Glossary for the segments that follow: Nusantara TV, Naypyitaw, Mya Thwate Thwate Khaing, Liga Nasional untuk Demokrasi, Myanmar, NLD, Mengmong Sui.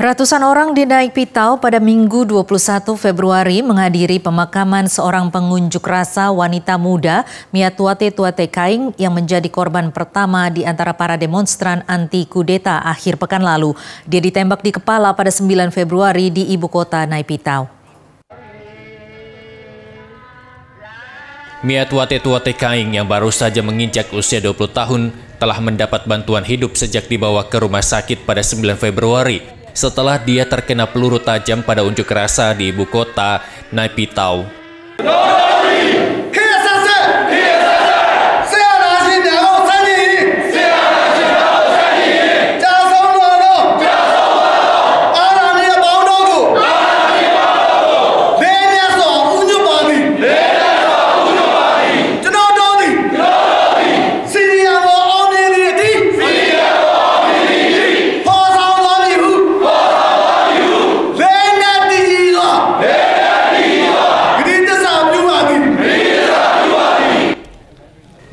Ratusan orang di Naypyitaw pada Minggu 21 Februari menghadiri pemakaman seorang pengunjuk rasa wanita muda Mya Thwate Thwate Khaing yang menjadi korban pertama di antara para demonstran anti kudeta akhir pekan lalu. Dia ditembak di kepala pada 9 Februari di ibu kota Naypyitaw. Mya Thwate Thwate Khaing yang baru saja menginjak usia 20 tahun telah mendapat bantuan hidup sejak dibawa ke rumah sakit pada 9 Februari. Setelah dia terkena peluru tajam pada unjuk rasa di ibu kota Naypyitaw.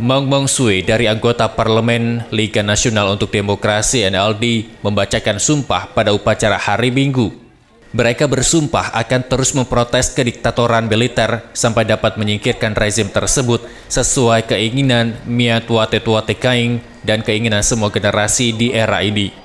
Mengmong Sui dari anggota parlemen Liga Nasional untuk Demokrasi (NLD) membacakan sumpah pada upacara hari Minggu. Mereka bersumpah akan terus memprotes kediktatoran militer sampai dapat menyingkirkan rezim tersebut sesuai keinginan Mya Thwate Thwate Khaing dan keinginan semua generasi di era ini.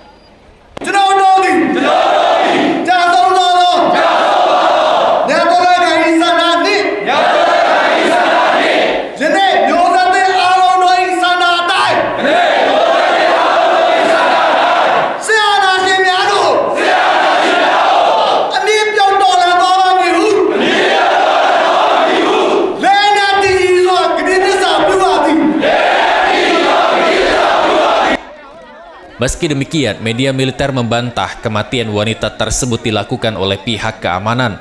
Meski demikian, media militer membantah kematian wanita tersebut dilakukan oleh pihak keamanan.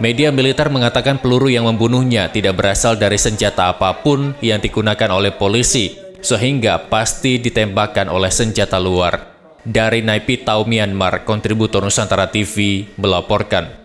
Media militer mengatakan peluru yang membunuhnya tidak berasal dari senjata apapun yang digunakan oleh polisi, sehingga pasti ditembakkan oleh senjata luar. Dari Naypyitaw, Myanmar, kontributor Nusantara TV melaporkan.